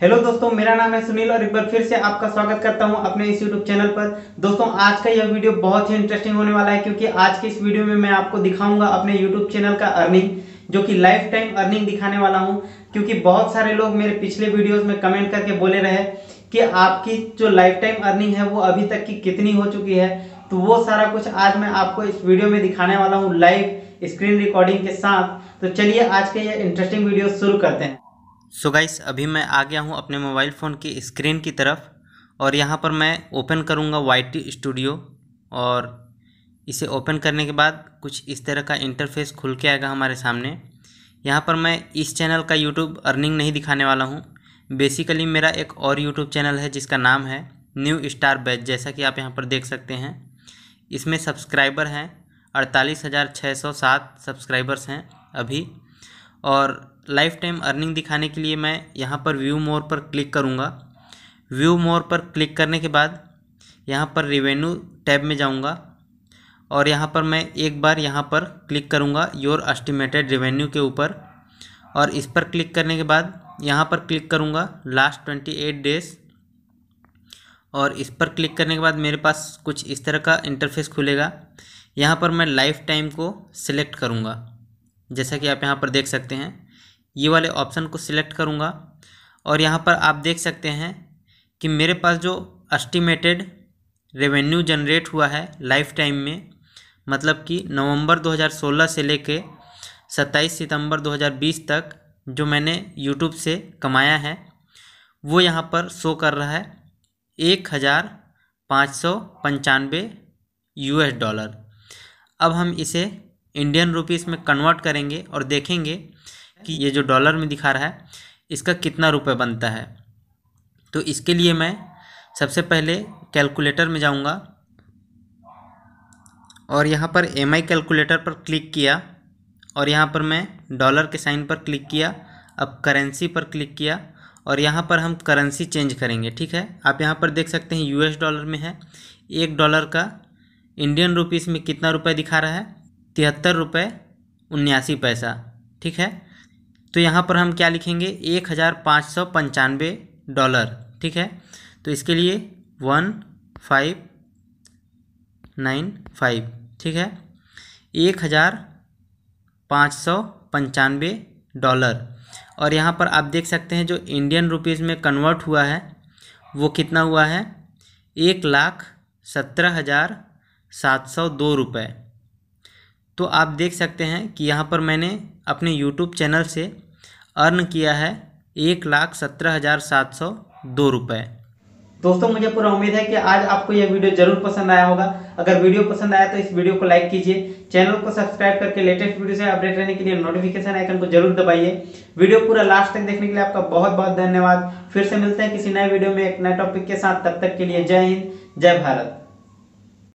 Hello दोस्तों, मेरा नाम है सुनील और एक बार फिर से आपका स्वागत करता हूं अपने इस YouTube चैनल पर। दोस्तों, आज का यह वीडियो बहुत ही इंटरेस्टिंग होने वाला है, क्योंकि आज के इस वीडियो में मैं आपको दिखाऊंगा अपने YouTube चैनल का अर्निंग, जो कि लाइफ टाइम अर्निंग दिखाने वाला हूं। क्योंकि बहुत सारे लोग मेरे पिछले वीडियोस में कमेंट करके बोले रहे कि आपकी जो लाइफ टाइम अर्निंग है वो अभी तक की कितनी हो चुकी है। तो वो सारा कुछ आज मैं आपको इस वीडियो में दिखाने वाला हूँ, लाइव स्क्रीन रिकॉर्डिंग के साथ। तो चलिए आज के यह इंटरेस्टिंग वीडियो शुरू करते हैं। सो गाइस, अभी मैं आ गया हूं अपने मोबाइल फ़ोन की स्क्रीन की तरफ और यहां पर मैं ओपन करूंगा YT स्टूडियो। और इसे ओपन करने के बाद कुछ इस तरह का इंटरफेस खुल के आएगा हमारे सामने। यहां पर मैं इस चैनल का YouTube अर्निंग नहीं दिखाने वाला हूं। बेसिकली मेरा एक और YouTube चैनल है जिसका नाम है न्यू स्टार बेच, जैसा कि आप यहाँ पर देख सकते हैं। इसमें सब्सक्राइबर हैं 48,607 सब्सक्राइबर्स हैं अभी। और लाइफ टाइम अर्निंग दिखाने के लिए मैं यहाँ पर व्यू मोर पर क्लिक करूँगा। व्यू मोर पर क्लिक करने के बाद यहाँ पर रेवेन्यू टैब में जाऊँगा और यहाँ पर मैं एक बार यहाँ पर क्लिक करूँगा योर एस्टिमेटेड रेवेन्यू के ऊपर। और इस पर क्लिक करने के बाद यहाँ पर क्लिक करूँगा लास्ट 28 डेज़। और इस पर क्लिक करने के बाद मेरे पास कुछ इस तरह का इंटरफेस खुलेगा। यहाँ पर मैं लाइफ टाइम को सिलेक्ट करूँगा, जैसा कि आप यहाँ पर देख सकते हैं। ये वाले ऑप्शन को सिलेक्ट करूँगा और यहाँ पर आप देख सकते हैं कि मेरे पास जो एस्टिमेटेड रेवेन्यू जनरेट हुआ है लाइफ टाइम में, मतलब कि नवंबर 2016 से लेके 27 सितंबर 2020 तक जो मैंने यूट्यूब से कमाया है, वो यहाँ पर शो कर रहा है 1595 US डॉलर। अब हम इसे इंडियन रुपीस में कन्वर्ट करेंगे और देखेंगे कि ये जो डॉलर में दिखा रहा है इसका कितना रुपए बनता है। तो इसके लिए मैं सबसे पहले कैलकुलेटर में जाऊंगा और यहाँ पर MI कैलकुलेटर पर क्लिक किया और यहाँ पर मैं डॉलर के साइन पर क्लिक किया। अब करेंसी पर क्लिक किया और यहाँ पर हम करेंसी चेंज करेंगे, ठीक है। आप यहाँ पर देख सकते हैं US डॉलर में है। $1 का इंडियन रुपीस में कितना रुपये दिखा रहा है, 73 रुपये 79 पैसा, ठीक है। तो यहाँ पर हम क्या लिखेंगे, 1595 डॉलर, ठीक है। तो इसके लिए 1595, ठीक है, 1595 डॉलर। और यहाँ पर आप देख सकते हैं जो इंडियन रुपीस में कन्वर्ट हुआ है वो कितना हुआ है, 1,17,702 रुपये। तो आप देख सकते हैं कि यहाँ पर मैंने अपने यूट्यूब चैनल से अर्न किया है 1,17,702 रुपये। दोस्तों, मुझे पूरा उम्मीद है कि आज आपको यह वीडियो जरूर पसंद आया होगा। अगर वीडियो पसंद आया तो इस वीडियो को लाइक कीजिए, चैनल को सब्सक्राइब करके लेटेस्ट वीडियो से अपडेट रहने के लिए नोटिफिकेशन आइकन को जरूर दबाइए। वीडियो पूरा लास्ट तक देखने के लिए आपका बहुत बहुत धन्यवाद। फिर से मिलते हैं किसी नए वीडियो में एक नए टॉपिक के साथ। तब तक के लिए जय हिंद, जय भारत।